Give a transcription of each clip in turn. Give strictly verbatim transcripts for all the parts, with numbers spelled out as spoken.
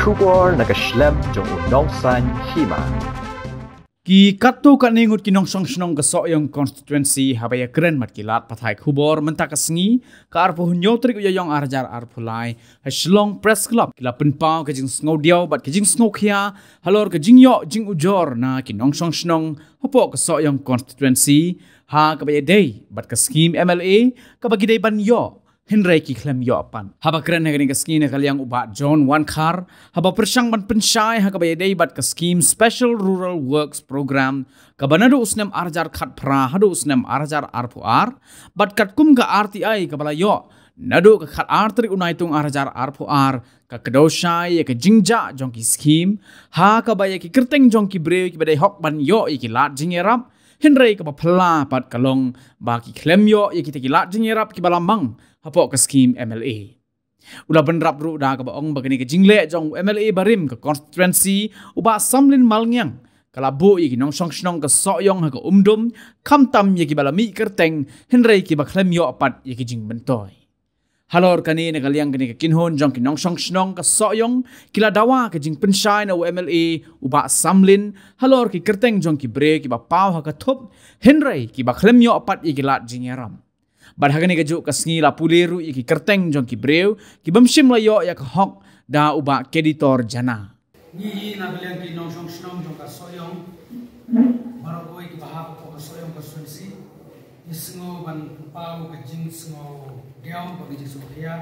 kubar nakaslab jong unongsan hima. Ki katu kat ningut kinongsong senong kesok yang constituency habaya keren mat kilat pathai kubor mentak kesengi ka arpoh nyotrik uyayong arjar arpulai haslong press club kila penpau kejing snow diau bat kejing snow khia halor kejing yok jing ujor na kinongsong senong hopok kesok yang constituency ha kabaya day bat ke scheme M L A kabagi day ban yo Henry ki klem yo apan haba keren hagani ke skin yang ubat John Wankar haba persang ban pensyai hakabaya day bat ke scheme special rural works program kabanado usnem arjar khat pra hado usnem arjar arpuar bat kat kum ka R T I kabala yo nado ka khat artrik unaitung arjar arpuar ka kedoshai ka jingja jongki scheme ha kabaya ki kerteng jongki brew ki badai hok ban yo iki lat jingerap Henry ka bapla pat kalong baki klem yo iki teki lat jingerap ki balamang hapok ke scheme M L A. Ula benrap ru dah ke baong bagani ke jingle jong M L A barim ke constituency uba samlin malngyang. Kalabu yaki nong song song ke soyong ha ke umdum kam tam yaki balami kerteng Henry ki baklem yo apat yaki jing bentoy. Halor kani negaliang kani ke kinhon jong ki nong song song ke soyong kila dawa ke jing pensyai na M L A uba samlin halor ki kerteng jong ki bre ki bapau ha ke top Henry ki baklem yo apat yaki lat jingeram. Badhagani kejuk kesngi la puliru iki kerteng jong ki brew ki bamsim la yo ya khok da uba editor jana ni na bilang ki nong song song jong ka soyong maro koi ki bahap ko soyong ko sunsi ni sngo ban pau ka jing sngo deom ko ji sophia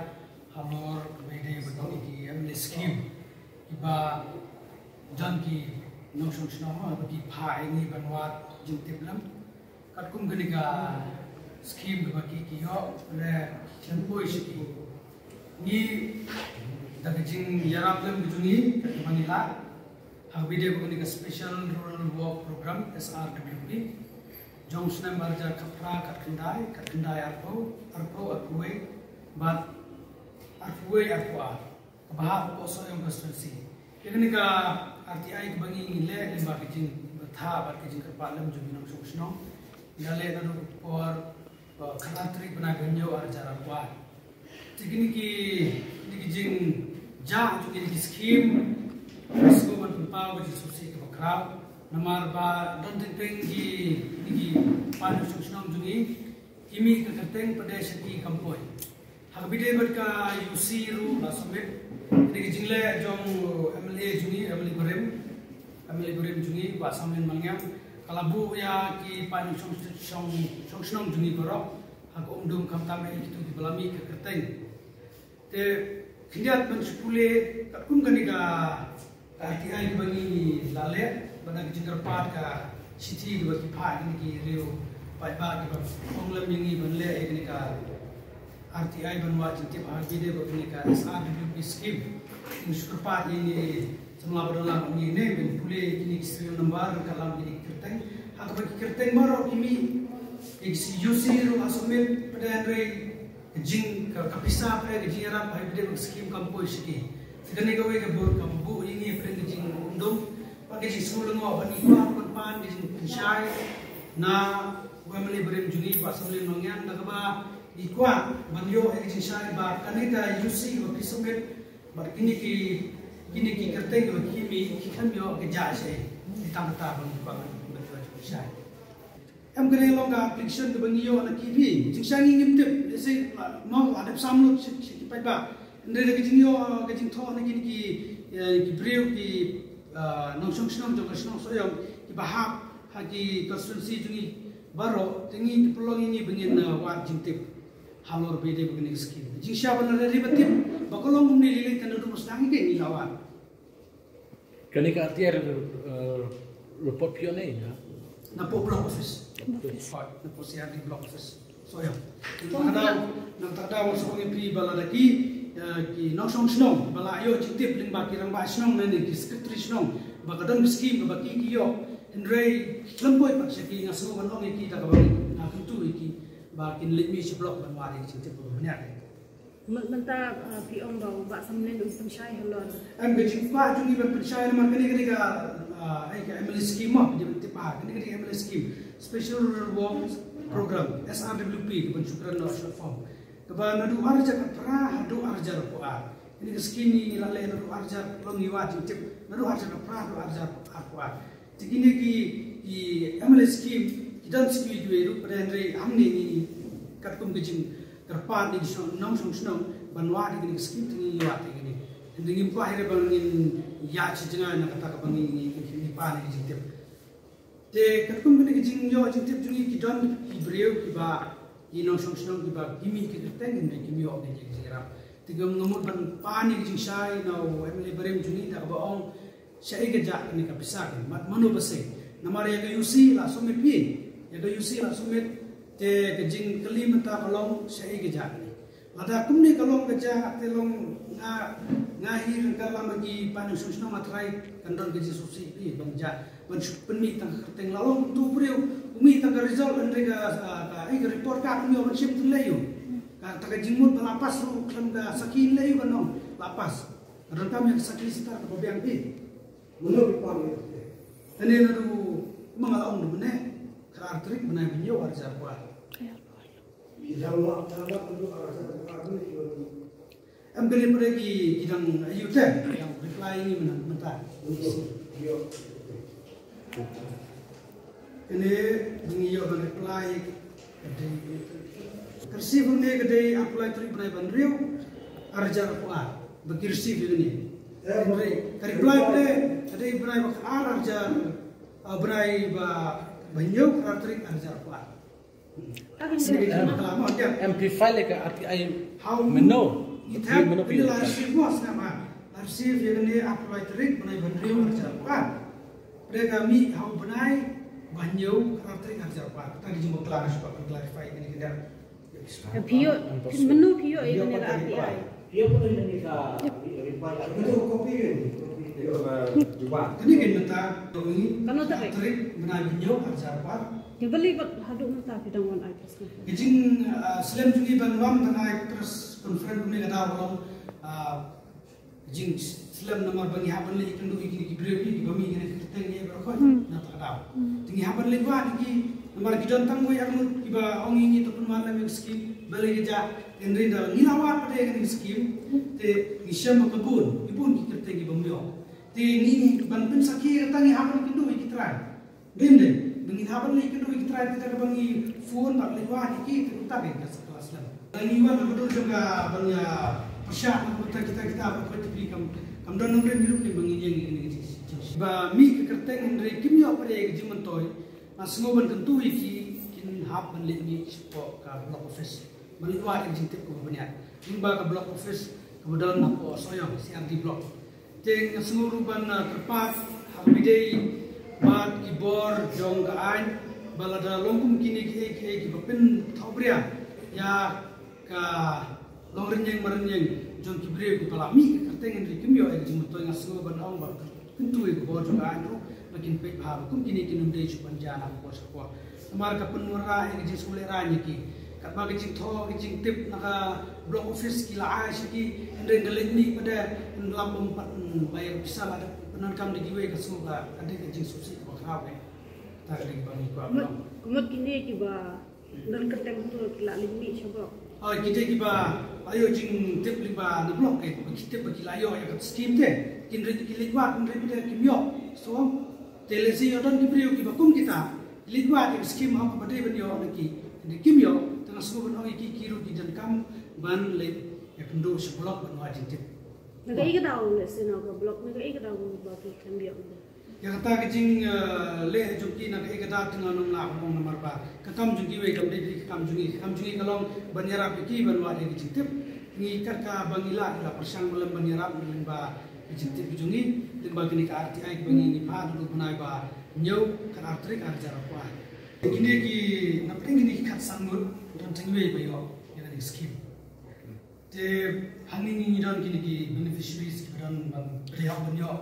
hamor bede batoni ki amle scheme ki ba jong ki nong song song ma ki phai ni banwa jing tiblam kat kum gani ka Skim bagi kio le tempo isiki ni daging yarap lem bijuni manila habi de bagi ka special rural work program S R W P jongsne marja khapra katkindai katkindai arpo arpo akuwe bat akuwe akwa bah poso yang konstitusi ikni ka R T I bagi le le bagi jing tha bagi jing kapalem jumino suksno yale na por Kanatri penaganyo arjara kuat. Cikini ki dikijing jah cikini ki skim risiko menempau bagi susi ke bakrau. Namar ba don tenteng ki diki panu suksnom jungi imi ke kerteng pada seki kampoi. Habide berka U C ru basomit dikijing le jong M L A jungi M L A berim M L A berim jungi basamlin mangyam. Kalabu ya ki panu song song song jungi korok aku umdum kamtame itu di belami ke kerteng te kindiat penspule kakum kanika kaki ai bangi lale badak jingar pat ka siti bagi pha ni ki reu pai ba ki ponglam ni banle eknika R T I banwa jiti bagi de bagi S R W P scheme insur pat ini semula berdoa ini ne penspule ini serial nomor kalam ini kerteng aku bagi kerteng baru ini U C ru asumit pada Henry jing kapisa pada jinara pai pada skim kampoi siki tikane gawe ke bor kampu ini pada jing undum pada jing school ngo bani pa pan jing shai na family brem juni pasamle nongyan dagba ikwa banyo ek jing shai ba kanita U C ru kisumit barkini ki kini ki kerteng ru kimi kikan yo ke jase tangta ban ban shai em kene long application de bangi yo na kibi jingshani nimtip lese no adap samlo ki pai ba ndre de jing yo ke jing tho na ki ki brew ki nong song song jong song soyong ki bahap ha ki constituency jungi baro tingi ki plong ini bengin wa jingtip halor bede bengin skin jingsha ban na ri batip bakolong gum ni lele tan du mustangi ke ni lawan kene ka tier report pione na na po block office Nampak posisi di blok office soyong. Nampak nampak dah masuk ini bala lagi ki nong song bala ayo cintip dengan baki rambak song nanti ki sekretari song bakadon miskin baki kio Henry lemboi paksa ki ngasuh balong ki tak bagi nak itu ki baki limi seblok banwari cintip banyak. Mentah piom bawa bak samlin untuk pensyai halon. Em kecik pak jungi berpensyai nama kene kene ka ayah M L A scheme mah dia cintip ah kene kene M L A scheme. Special Rural Works Program S R W P keban syukuran nasional form keban adu arja kapra adu arja rapuar ini keskini lalai naru harjar longi wajib cek naru harjar pernah naru harjar akuar cek ini ki ki amal skim kidan skim dua itu perendre amne ini katum kecing terpan di sini enam sung senam banwa di ini skim ini wati ini ini kau akhirnya bangin ya cicina nak kata bangin ini ini pan ini cek te katum kecing jauh cek jungi kidan Ibreu kiba Ino song song tiba kimi kita tengin deh kimi ok deh jerap. Tiga mengemut ban panik jing shai nau emle berem juni tak baong shai kerja ini kapisah kan mat manu besar. Nama dia ke yusi langsung met pi, dia ke yusi langsung met te ke jing keli menta kalong shai kerja ni. Lada kumne kalong kerja telong ngah ngahir kalam bagi panik song song matrai kendor kerja susi pi bangja penmi tang teng lalong tu beriu. Umi tangga result mereka ini report kami orang sim terlayu, tangga jimut lapas tu kerana sakin layu kanong lapas, kerana kami sakin setar kebabian ini, menurut kami, ini lalu mengalami mana karakterik mana beliau harus buat. Jauh jauh perlu harus berlaku. Ambil pergi idang ayutan yang reply ini mana mentah. Ini mengiyo balik pelai kersi bunyi kedai aku lagi teri pelai bandriu arjar pelai berkirsi begini pelai kari pelai pelai kedai pelai bakar arjar pelai ba banyu karakterik arjar pelai. Amplify leka arti ay meno kita inilah arsip bos nama arsip begini aku lagi teri pelai bandriu arjar pelai mereka mi hau benai banyak karakterik harus apa? Kita dijemput kelas supaya clarify ini kita. Bio, menu bio ini adalah apa? Bio pun ini kita. Itu kopi ini. Coba. Ini kan mata ini. Kalau tak karakterik banyak harus apa? Dibeli buat hadut mata bidang one eye terus. Izin selain juga bantuan dengan terus konferensi ini kita orang izin selain nomor bagi apa ni ikut dulu ini diberi dibami ini kita ni berapa? Nata tahu. Tinggi hampir lewat lagi, nama kita tentang gua yang tiba orang ini tu pun malam yang skim balik kerja, ini dalam ni awal pada yang skim, te nisam apa pun, ibun kita tinggi bambiok, te ni bantuan sakit kita ni hampir kita dua kita try, bener, dengan hampir lagi kita dua kita try kita bangi phone tak lewat lagi kita tak ada sekelas dalam, ini awal betul juga banyak persiapan kita kita kita apa kita pergi kam, kam dalam nomor biru ni bangi yang ini. Ba mi kerteng henry kimia pada egimen toy, masngoban kentui ki kin hap menlit ni support ka block office, mentua egin tip ko banyak, imba ka block office kemudian nako soyong si anti block, teng semuruban terpat habidei bat kibor jong ka ain, balada longkum kini ki ki ki bapin taubria ya ka longrenjeng merenjeng jong kibreu ki palami kerteng henry kimia egimen toy masngoban aung ba itu itu bocor aduh makin baik baru kum kini kini udah cuman jalan aku sekolah kemarin kepenuhan yang jenis kuleranya ki kat bagi jenis thor jenis tip naga block office kila aja ki hendak gelit ni pada dalam empat bayar bisa ada penangkam di jiwa kesuka ada jenis subsidi berapa tak ada bagi kuat kemudian kini juga dan ketentu kila limit coba oh kita juga ayo jenis tip lima di block eh kita bagi layo yang kat steam deh Kinrit kilitwa kinrit kita kimio, so telesi orang kibriu kibakum kita kilitwa yang skim hak badai beliau lagi, ini kimio tengah semua benda ini kiru di dan kam ban leh yang kedua seblok benda jinjit. Naga ikut tahu leh senaga blok naga ikut tahu bagi kimio. Yang kata kecing leh jungki naga ikut tahu tengah nong lah nong nomor ba, kekam jungki we kam deh kam jungki kam jungki kalau banyera piki benda jinjit, ini kerka bangilah la persang belum banyera belum ba. Jinti bijungi, tembak ini karti aik bangi ini pah dulu punai bah nyau karakterik arjar apa? Ini ki, nampak ini kat sanggul dan tengwe bayo yang ada skim. Jadi hari ini dan kini ki beneficiaries dan beliau beliau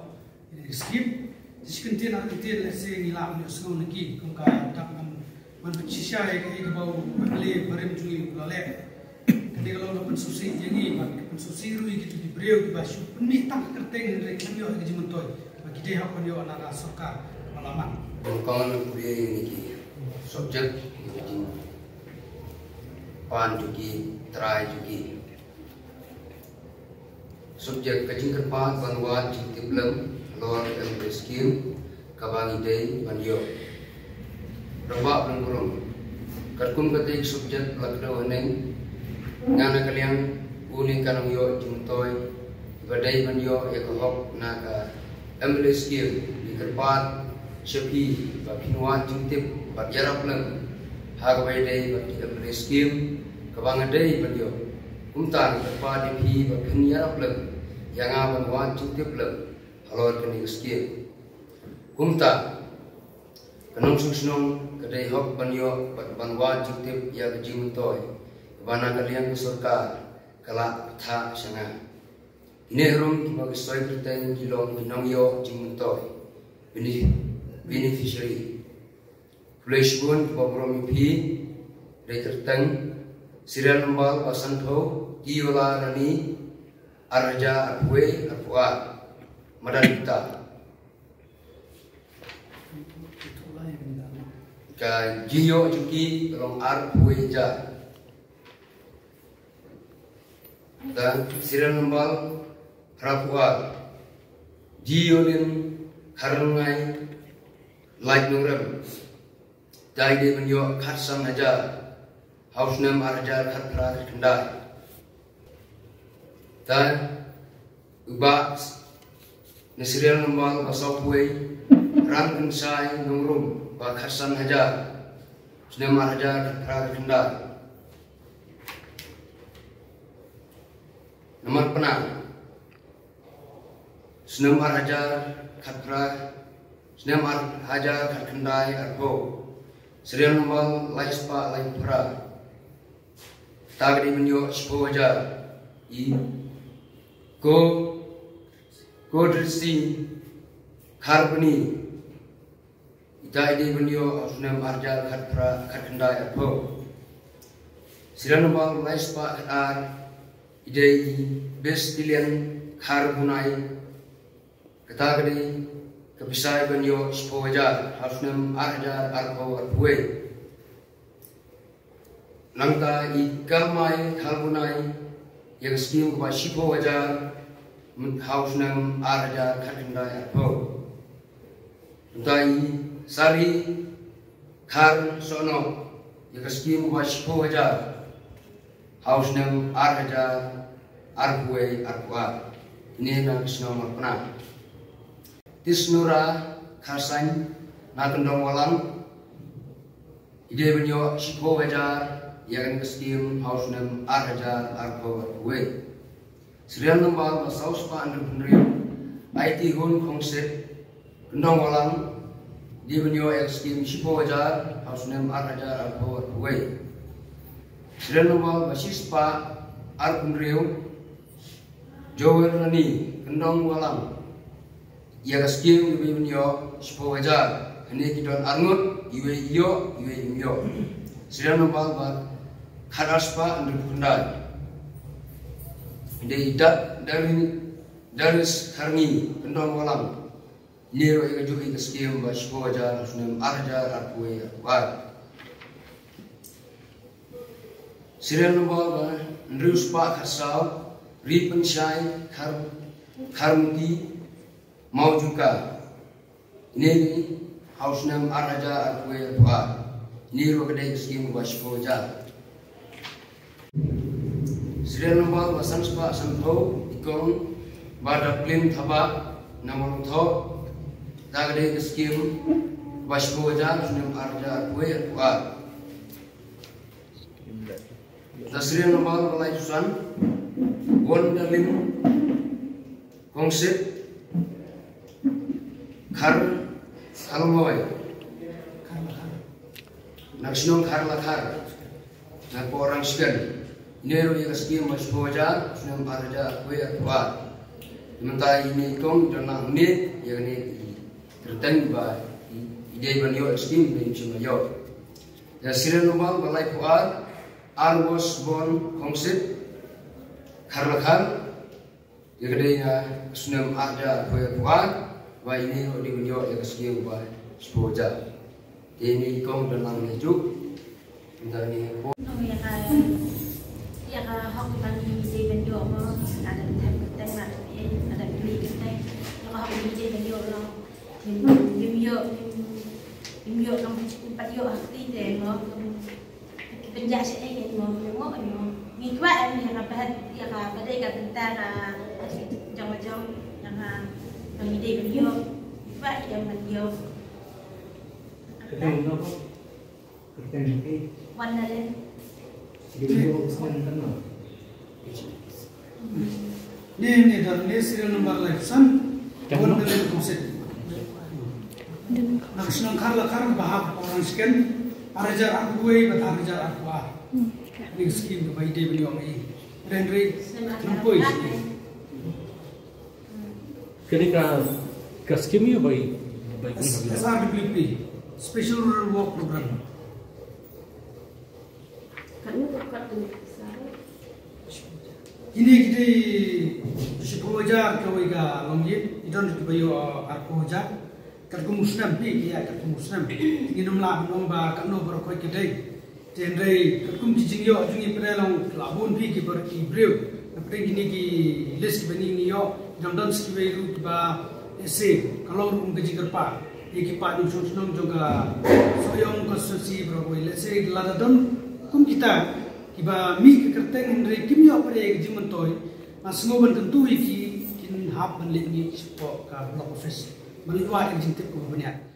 ini skim. Jadi kentir kentir lese nila punya sekolah lagi, kongka takkan manpecisia yang kita bawa beli barang jungi lalai. Jadi kalau nak pensusi jengi, pensusi rui gitu diberi kita syukur ni tak kerteng dari kami orang kejimat toy. Bagi dia apa dia orang ada sokar malaman. Kawan kuliah ini subjek pan juga, try juga, subject kajing kerpa banwan jing tiblem lor yang rescue kabangi day banyo rambak berengkurung karkun katik subject lakda waneng ngana kalian uling kanong yo jing toy badai banyo ekohok naka em rescue di kerpa sepi bakinwan jing tib bakjarap leng harway day baki em rescue kabangi day banyo kumtan kepada di bagian yarap lem yang akan wajib diplem halor kini skill kumta kenung susnung kedai hok banyo ban wajib tip ya gejim toy bana kalian keserka kala tha sanga ini rum bagi soy berten jilong binong yo jim toy ini beneficiary flash bun program pi rekerteng serial number pasan tho Tiola Rani Arja Arfue Arfua Madalita Ka Jiyo Juki Long Arfue Ja Dan serial number Arfua Jiyo Lim Harungai Light Nurem Dai Demen Yo Karsam Aja House name Arja Khatra Kendai dan ubah serial number basapui ram insai nungrum bakhasan hajar sudah mahjar terkendal nomor penang sudah mahjar khatra sudah mahjar terkendai argo serial number laispa laipra tagri menyo sepuluh hajar i Go, go to see Harbani. Itai di beliau Osnam Arjal Khatra Khatandai Apo. Silanubang Laispa Khatar Idai Bestilian Harbunai Katagri Kepisai beliau Spowajar Osnam Arjal Arpo Arpue. Langta Ikamai Harbunai yang skim kuba shipo wajar menthaus nam arja khatanda arpo dai sari khar sono yang skim kuba shipo wajar haus nam arja arpue arpua ini nak nomor enam tisnura khasan nakendong walang ide benyo shipo wajar yang keskim house name arja arpo way serial number masaus pa andu penrio it hun konsep kendong walang di benyo ekskim sipo wajar house name arja arpo way serial number basis pa arpenrio jower nani kendong walang yang keskim di benyo sipo wajar ini kidon arngut iwe iyo iwe imyo serial number Haraspa andu kundai Dei dat dari daris karni kendong walang niro ega juhi keskim baspo ajar sunem arja arpue war siren nomba nriuspa khasau ripen syai khar kharmudi maujuka neni hausnem arja arpue war niro kedai keskim baspo ajar serial number basan spa santho ikong bada plim thaba namon tho dagde skim wasbo ja sunem arja kuer kuat serial number balai susan wondalim konsep khar salmoy naksyon khar la khar nak orang sekian Nero yang skim masuk wajar sudah berada kue kuat. Sementara ini kong dalam unit yang ini tertembak ide banyo skim dengan cuma yo. Dan serial number balai kuat arwos bon konsep karlakan yang kedua sudah berada kue kuat. Wah ini di banyo yang skim masuk wajar. Ini kong dalam hidup dari ya kalau aku tadi bisa menjual, aku ada tempat tempat. Em yok, em yok empat yok hati dia mo. Penjak saya ni mo, mo ni mo. Ni kuat ni nak pahat dia ka pada ikat tentara macam-macam yang kami dia em yok. Kuat yang man yok. Ketemu nak. Ketemu ke? Wan lain. Dia yok usman kenal. Ni ni dah ni serial number lagi san. Wan lain konsep. Nakshan karla karla bahag orang scan, arajar aku eh, betar arajar aku ah. Ini skim bayi dia beli orang ini, rendri nampoi. Ketika kaskim ya bayi, bayi. S R B P special rural work program. Ini kita sepuluh jam kau ika longjit, itu nanti bayi aku jam. Kadang musnam ni, dia kadang musnam. Ini nomlah nombor kat nombor kau kedai. Jadi kadang kijing yo, jadi peralong labun ni kita Hebrew. Nampak ini ki list bani ni yo, dalam skrip itu bah essay. Kalau orang kijing kerpa, ini kita ni susun orang juga soyong konstruksi berapa essay. Lada dalam kum kita, kita mik kerteng ini kimia peraya jimat toy. Masing orang tentu ini kita hap meneliti sepak kalau profesi. Meluat yang cinta kebanyakan.